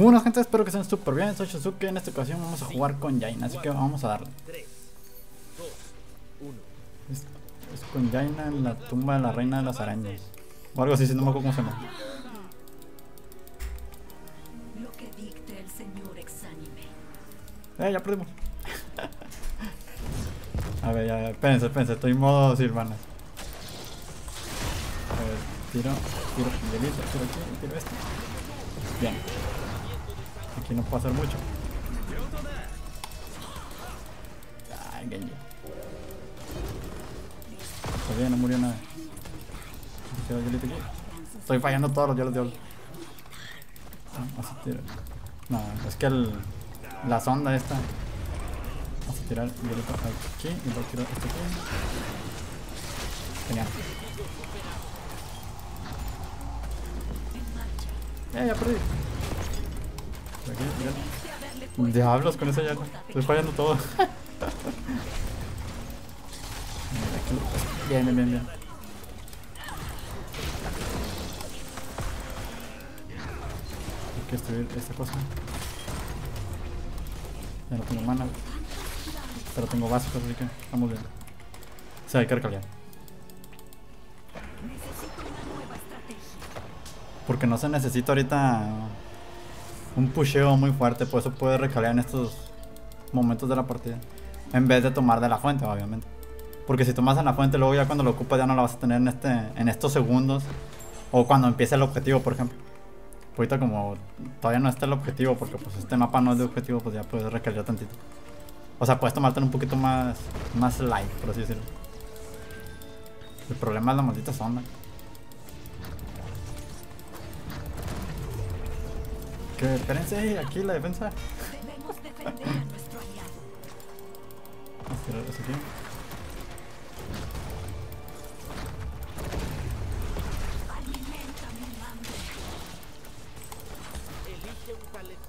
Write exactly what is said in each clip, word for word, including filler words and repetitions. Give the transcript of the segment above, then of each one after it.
Bueno, gente, espero que estén súper bien. Soy Shusuke. En esta ocasión vamos a jugar con Jaina, así que vamos a darle. Es, es con Jaina en la tumba de la reina de las arañas. O algo así, si no me acuerdo cómo se llama. Lo que dicta el señor exánime. Eh, ya perdimos. A ver, ya, ya, espérense, espérense, estoy en modo Silvanas. A ver, tiro, tiro, delito, tiro aquí, tiro este. Bien. Aquí no puedo hacer mucho. Ay, Genji. Todavía no murió nada. Tiro delito aquí. Estoy fallando todos los diablos de hoy. Así tiro. No, es que el, la sonda esta. Vamos a tirar violeta aquí y luego tirar este aquí. Genial. Eh, ya perdí. Por aquí, mira. Diablos, con eso ya estoy fallando todo. Bien, bien, bien, bien. Hay que destruir esta cosa. Ya no tengo mana. Pero tengo básicos, así que estamos bien. O sea, hay que recalcar. Porque no se necesita ahorita un pusheo muy fuerte, por eso puedes recalear en estos momentos de la partida. En vez de tomar de la fuente, obviamente. Porque si tomas en la fuente, luego ya cuando lo ocupas ya no la vas a tener en, este, en estos segundos. O cuando empiece el objetivo, por ejemplo. Ahorita como todavía no está el objetivo, porque pues este mapa no es de objetivo, pues ya puedes recalear tantito. O sea, puedes tomarte un poquito más, más light, por así decirlo. El problema es la maldita sonda. Que espérense, aquí la defensa. Debemos defender a nuestro aliado. Vamos a tirar eso aquí. Alimenta mi hambre. Elige un talento.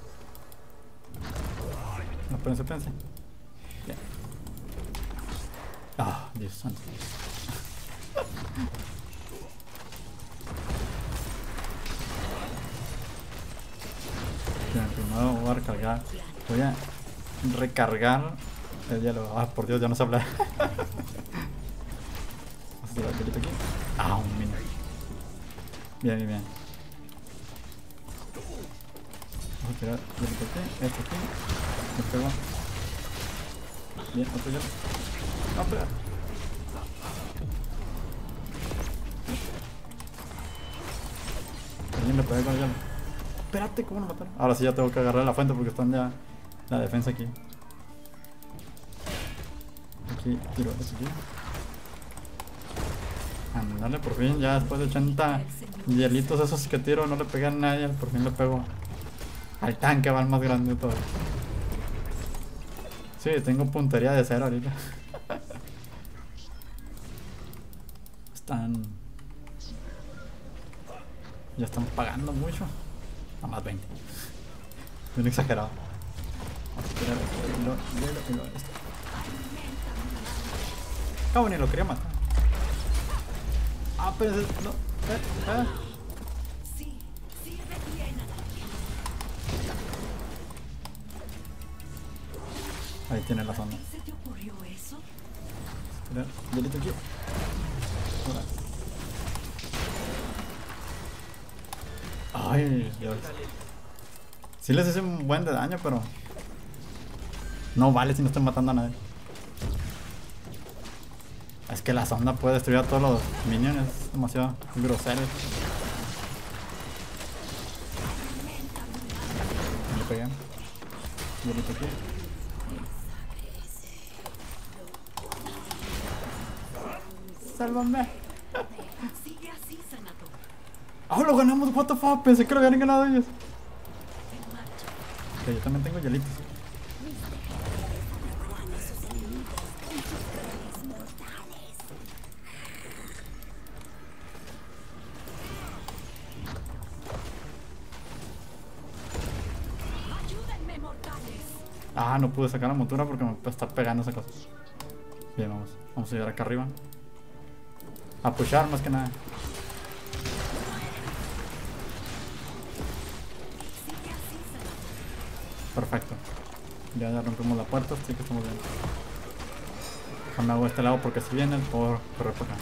No, espérense, espérense. Ah, oh, Dios santo. Bien, primero voy a recargar. Voy a recargar el diálogo. Ah, por Dios, ya no sé hablar. Vamos a tirar el pelito aquí. Ah, un minuto. Bien, bien, bien. Vamos a tirar el pelito aquí. Este aquí. Me pego. Bien, otro diálogo. No, pero... Alguien le puede colgar. Espérate, ¿cómo lo mataron? Ahora sí ya tengo que agarrar la fuente porque están ya la defensa aquí. Aquí tiro eso aquí. Andale, por fin, ya después de ochenta hielitos esos que tiro no le pegué a nadie. Por fin le pego al tanque, va el más grande de todo. Sí, tengo puntería de cero ahorita. Están... Ya están pagando mucho. Nada más veinte. Bien exagerado. Vamos a tirar el hilo, el hilo, el hilo. Ah, bueno, ni lo quería matar. Ah, pero ese... No. Eh, eh. Ahí tiene la zona. ¿Se te ocurrió eso? Espera, delito aquí. Ay, Dios. Sí les hice un buen de daño, pero no vale si no estoy matando a nadie. Es que la sonda puede destruir a todos los minions. Es demasiado grosero. Me lo pegué. Delito aquí. ¡Sálvame! ¡Oh, lo ganamos! ¡What the fuck! Pensé que lo habían ganado ellos. Okay, yo también tengo hielitos. Ah, no pude sacar la montura porque me está pegando esa cosa. Bien, vamos. Vamos a llegar acá arriba. A pushar más que nada. Perfecto. Ya rompimos la puerta, así que estamos bien. Déjame hago este lado porque si viene el poder corre por acá.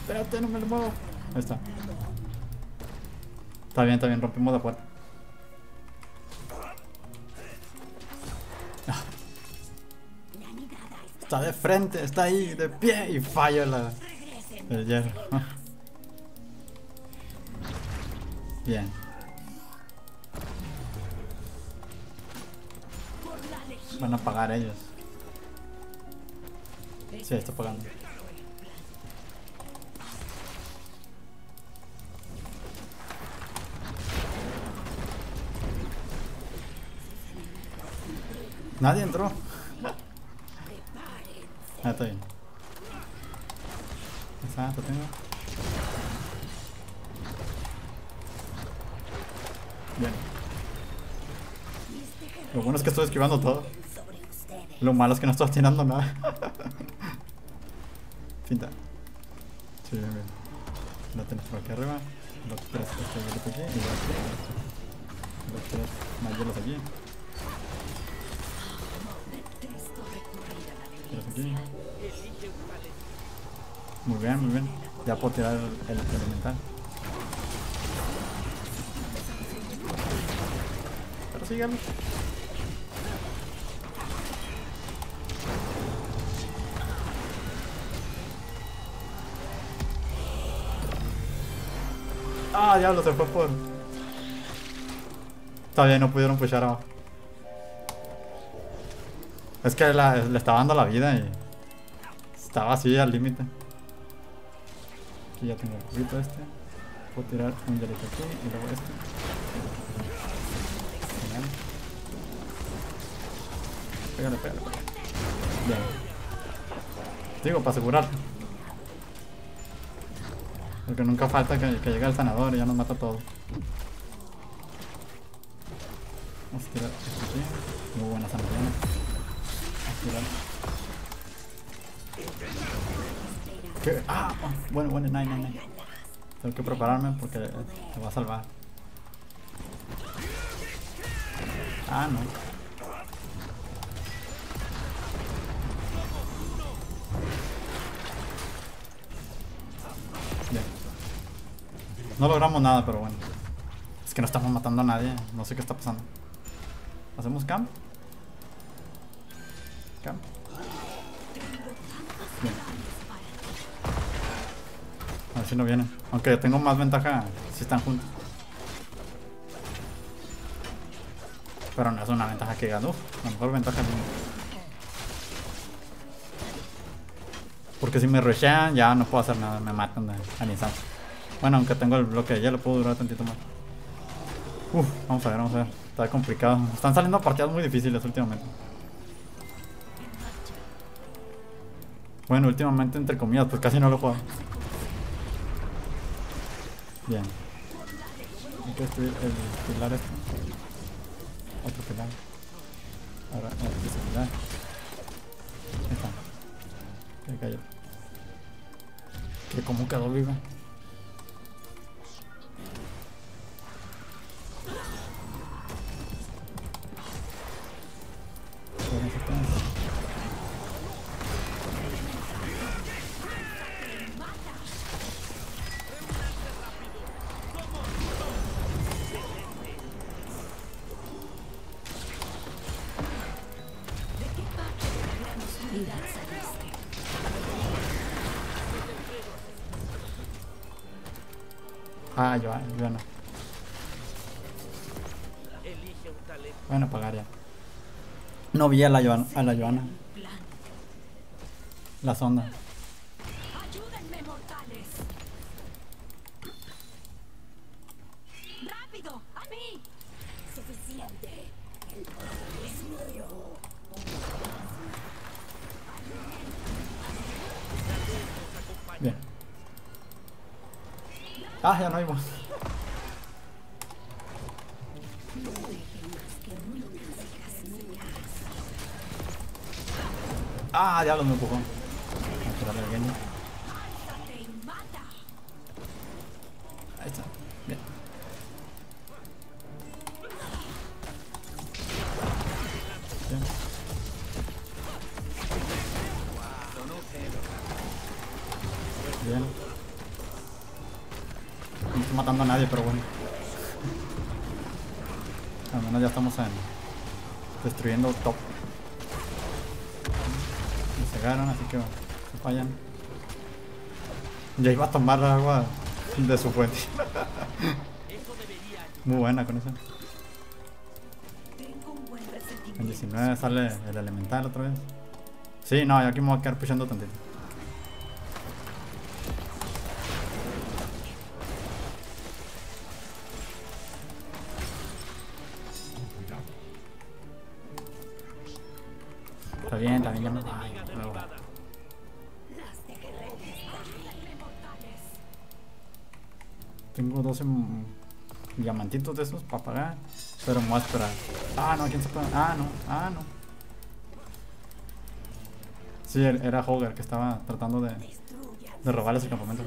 Espérate, no me lo muevo. Ahí está. Está bien, está bien, rompimos la puerta. Está de frente, está ahí, de pie y falla la... el hierro. Bien. Van a pagar ellos. Sí, está pagando. Nadie entró. Ah, está bien. Ah, lo tengo. Bien. Lo bueno es que estoy esquivando todo. Lo malo es que no estoy tirando nada. Finta. Sí, bien, bien. Lo tenés por aquí arriba. Los tres, los tres, los aquí. Y los tres. Los tres mayores aquí. Aquí. Muy bien, muy bien. Ya puedo tirar el, el elemental. Pero síganme. Ah, diablo, se fue por... Está bien, no pudieron pushar abajo. Es que la, le estaba dando la vida y estaba así al límite. Aquí ya tengo el cubito este. Puedo tirar un hielito aquí y luego este. Genial. Pégale, pégale, pégale. Bien. Digo, para asegurar. Porque nunca falta que, que llegue el sanador y ya nos mata todo. Vamos a tirar esto aquí. Muy buena sanación. ¿Qué? Ah, oh, bueno, bueno, no, no, no. Tengo que prepararme porque te va a salvar. Ah, no. Bien. No logramos nada, pero bueno. Es que no estamos matando a nadie. No sé qué está pasando. ¿Hacemos camp? Bien. A ver si no vienen. Aunque tengo más ventaja si están juntos. Pero no es una ventaja que ganó. La mejor ventaja es mía. Porque si me rushean ya no puedo hacer nada. Me matan al instante. Bueno, aunque tengo el bloque ya lo puedo durar tantito más. Uf, vamos a ver, vamos a ver. Está complicado. Están saliendo partidas muy difíciles últimamente. Bueno, últimamente entre comillas, pues casi no lo juego. Bien. Hay que destruir el pilar este. Otro pilar. Ahora, otro pilar. Ahí está. Se cayó. Que como quedó vivo. Ah, yo, yo no. Bueno, pagar ya. No vi a la Joana. A la Joana. La sonda. Ayúdenme, mortales. Rápido, a mí. Suficiente. El poder es mío. Bien. Ah, ya no hay más. Ah, ya lo me empujó. Ahí está. Bien. Bien. Bien. No estoy matando a nadie, pero bueno. Al menos ya estamos en... destruyendo top. Me cegaron, así que se fallan. Ya iba a tomar la agua de su fuente. Muy buena con eso. En diecinueve sale el elemental otra vez. Sí, no, yo aquí me voy a quedar pushando tantito. Está bien, está bien. Ay, no. Tengo doce diamantitos de esos para pagar, pero me voy a esperar. Ah, no, ¿quién se puede? Ah, no, ah, no. Sí, era Hogger que estaba tratando de, de robarles el campamento.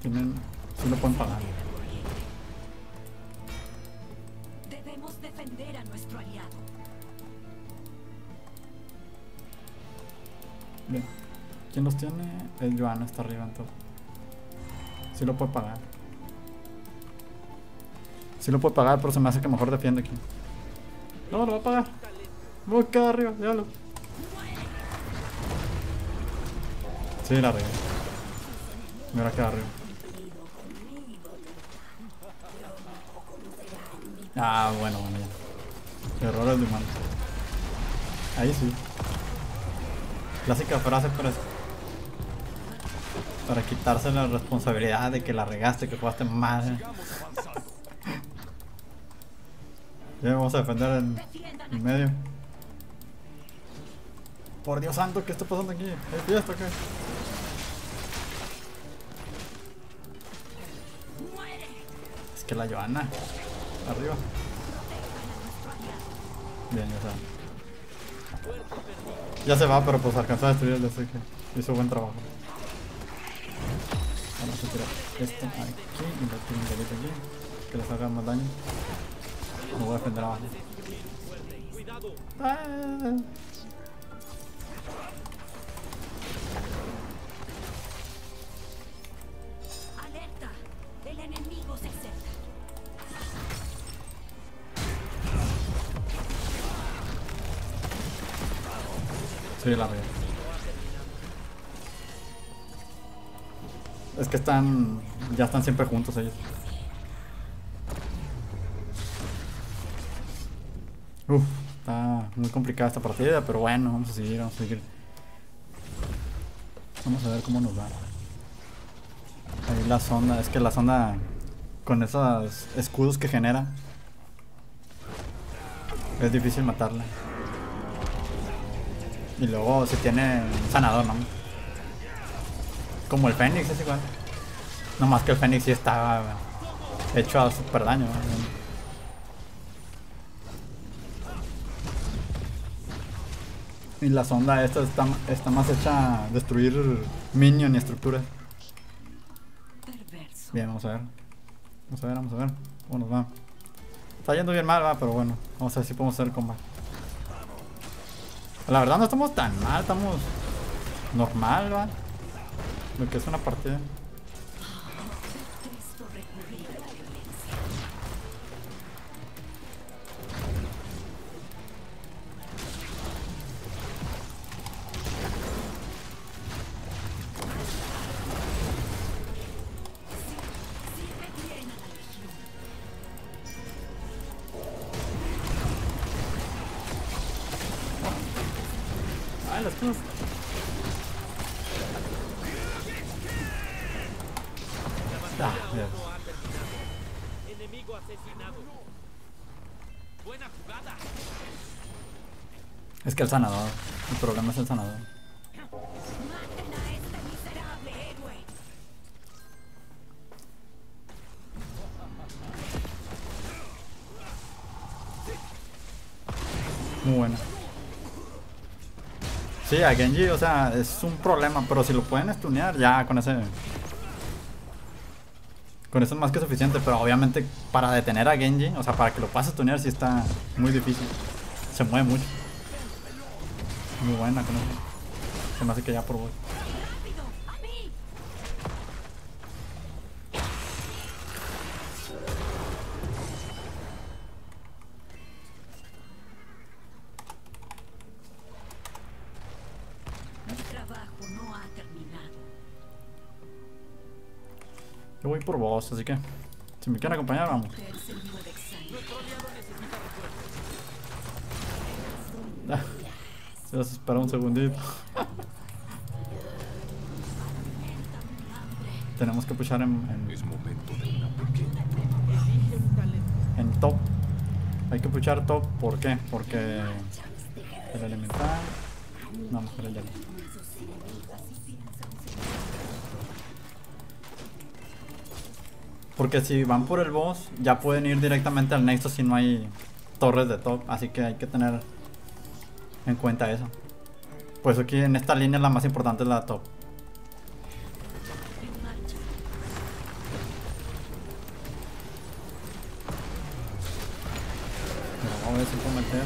Tienen, sí lo pueden pagar. Debemos defender a nuestro aliado. Bien. ¿Quién los tiene? El Joana está arriba en todo. Sí lo puede pagar. Sí lo puede pagar, pero se me hace que mejor defiende aquí. No, lo va a pagar. Voy a quedar arriba, déjalo. Sí, la regué. Me voy a quedar arriba. Ah, bueno, bueno, ya. Errores de humanos. Ahí sí. Clásica frase para, para quitarse la responsabilidad de que la regaste, que jugaste mal. Ya vamos a defender en, en medio. Por Dios santo, ¿qué está pasando aquí? ¿Hay fiesta o qué? Es que la Joana. Arriba. Bien, ya está. Ya se va, pero pues alcanzó a destruirlo, así que hizo buen trabajo. Vamos a tirar esto aquí y lo tienen delito aquí, que les haga más daño. Me voy a defender abajo. ¡Ah! Alerta, el enemigo se acerca. Sí, la regué. Es que están... ya están siempre juntos ellos. Uff, está muy complicada esta partida, pero bueno, vamos a seguir, vamos a seguir. Vamos a ver cómo nos va. Ahí la sonda, es que la sonda con esos escudos que genera es difícil matarla. Y luego se tiene un sanador, ¿no? Como el Fénix, es igual. No más que el Fénix sí está hecho a super daño, ¿no? Y la sonda esta está, está más hecha a destruir minion y estructuras. Bien, vamos a ver. Vamos a ver, vamos a ver. Bueno, va. Está yendo bien mal, va, pero bueno. Vamos a ver si podemos hacer combate. La verdad no estamos tan mal, estamos normal, ¿va? Lo que es una partida. Ah, enemigo asesinado. Buena jugada. Es que el sanador, el problema es el sanador. Maten a este miserable héroe. muy buena. Sí, a Genji, o sea, es un problema, pero si lo pueden stunear, ya con ese... Con eso es más que suficiente, pero obviamente para detener a Genji, o sea, para que lo pase a stunear sí está muy difícil. Se mueve mucho. Muy buena con eso. Se me hace que ya probó. Yo voy por vos, así que si me quieren acompañar, vamos. Ah, se los espera un segundito. Tenemos que pushar en, en, en top. Hay que pushar top, ¿por qué? Porque el elemental. No, mejor el elemental. Porque si van por el boss, ya pueden ir directamente al nexo si no hay torres de top. Así que hay que tener en cuenta eso. Pues aquí en esta línea la más importante es la top. No, voy a ver si puedo meter.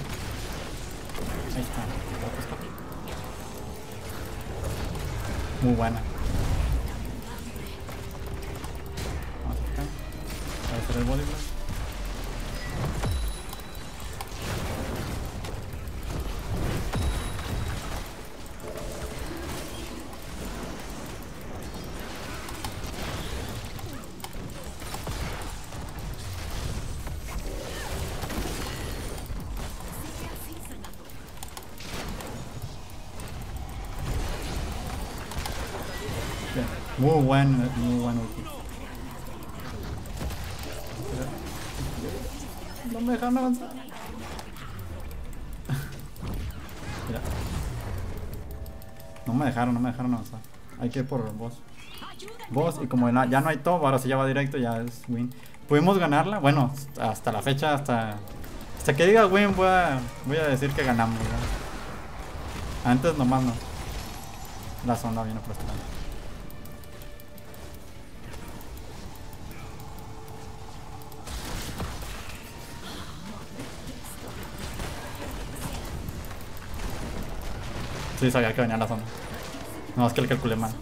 Ahí está. Muy buena. El body blast. Bien. Muy buen, muy buen último. No me dejan avanzar. Mira. No me dejaron, no me dejaron avanzar. Hay que ir por boss. Boss, y como ya no hay top, ahora sí ya va directo, ya es win. Pudimos ganarla, bueno, hasta la fecha, hasta hasta que diga win voy a, voy a decir que ganamos, ¿verdad? Antes nomás no. La sonda viene prestada. Sí, sabía que venía la zona. No, es que le calculé mal.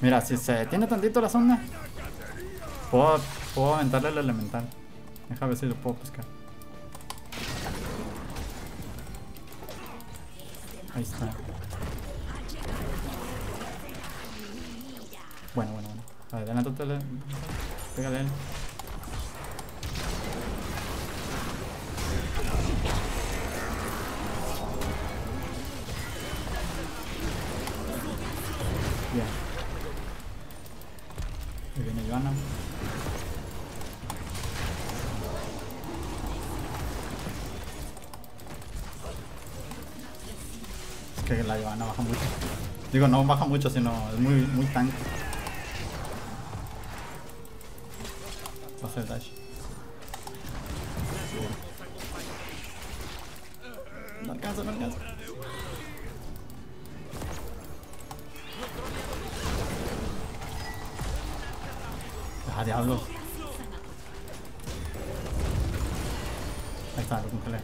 Mira, si se detiene tantito la zona, puedo, puedo aventarle el elemental. Deja ver si lo puedo pescar. Ahí está. Bueno, bueno, bueno. Adelántate, pégale a él. Bien. Ahí viene Jaina. Es que la Jaina baja mucho. Digo, no baja mucho, sino es muy, muy tanque. Va a hacer dash. No alcanza, no alcanza. Ah, diablo. Ahí está, lo congelé.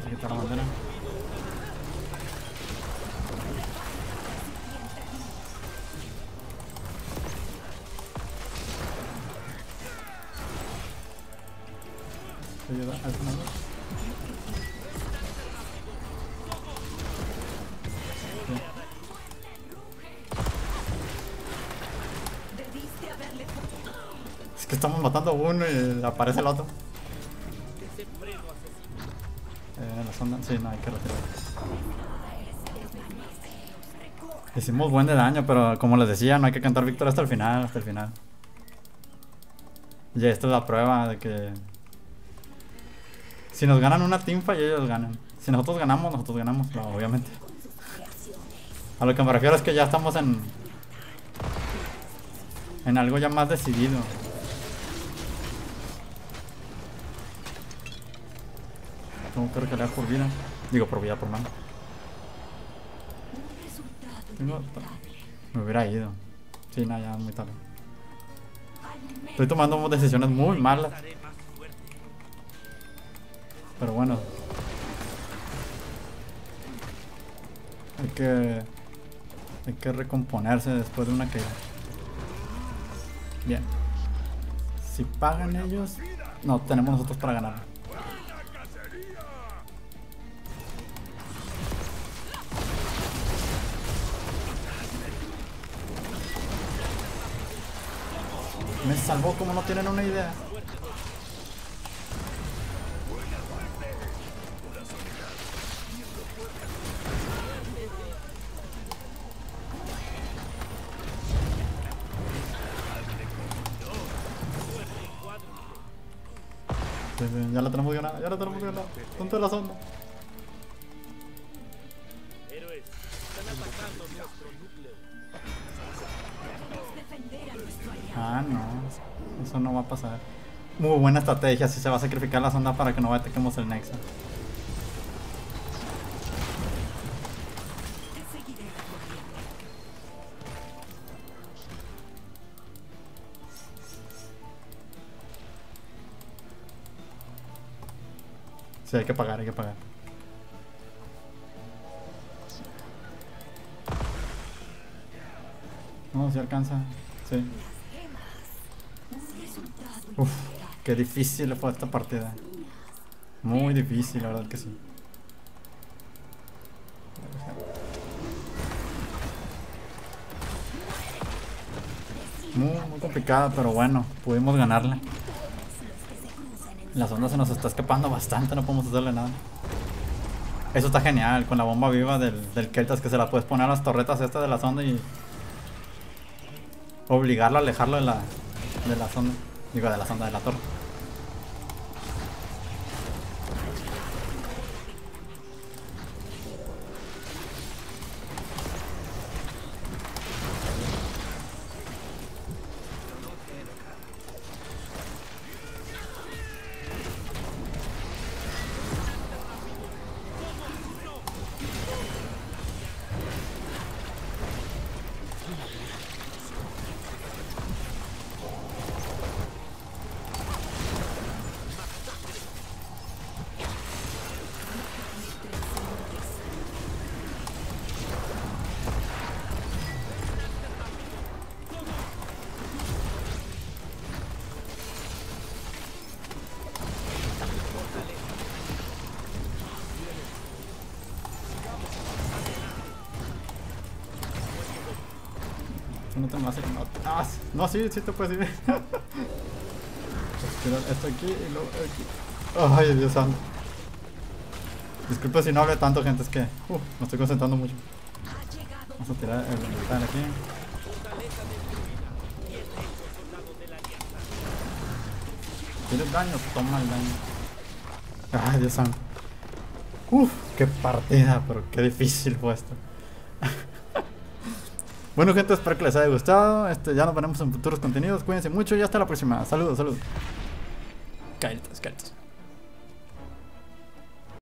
Voy a quitar la bandera. Voy a ayudar a este nombre. Es que estamos matando a uno y aparece el otro. Eh, la sonda, sí, no hay que retirar. Hicimos buen de daño, pero como les decía, no hay que cantar victoria hasta el final, hasta el final. Y esta es la prueba de que si nos ganan una teamfight, ellos ganan. Si nosotros ganamos, nosotros ganamos, no, obviamente. A lo que me refiero es que ya estamos en en algo ya más decidido. tengo que recargar por vida. Digo, por vida, por mano. Tengo... Me hubiera ido. Sí, nada, ya muy tarde. Estoy tomando decisiones muy malas. Pero bueno. Hay que... Hay que recomponerse después de una caída. Bien. Si pagan ellos... No, tenemos nosotros para ganar. Me salvó, como no tienen una idea. Ya la tenemos ganada, ya la tenemos ganada. Tonto de la sonda. Héroes, están atacando nuestro núcleo. Ah, no. Eso no va a pasar. Muy buena estrategia. Si se va a sacrificar la sonda para que no ataquemos el nexo. Sí, hay que pagar, hay que pagar. No, si alcanza. Sí. Uff, qué difícil fue esta partida. Muy difícil, la verdad que sí. Muy, muy complicada, pero bueno, pudimos ganarla. La sonda se nos está escapando bastante, no podemos hacerle nada. Eso está genial, con la bomba viva del, del Kael'thas, que se la puedes poner a las torretas estas de la sonda y... obligarlo a alejarlo de la... de la sonda. Digo, de la sonda, de la torre. No te me vas a ir. No, ah, no, sí, sí te puedes ir. Esto aquí y luego aquí. Ay, Dios santo. Disculpa si no hablé tanto, gente, es que uh, me estoy concentrando mucho. Vamos a tirar el metal aquí. ¿Tienes daño? Toma el daño. Ay, Dios santo. Uff, qué partida, pero qué difícil fue esto. Bueno, gente, espero que les haya gustado. Este, ya nos veremos en futuros contenidos. Cuídense mucho y hasta la próxima. Saludos, saludos. Kael'thas, Kael'thas.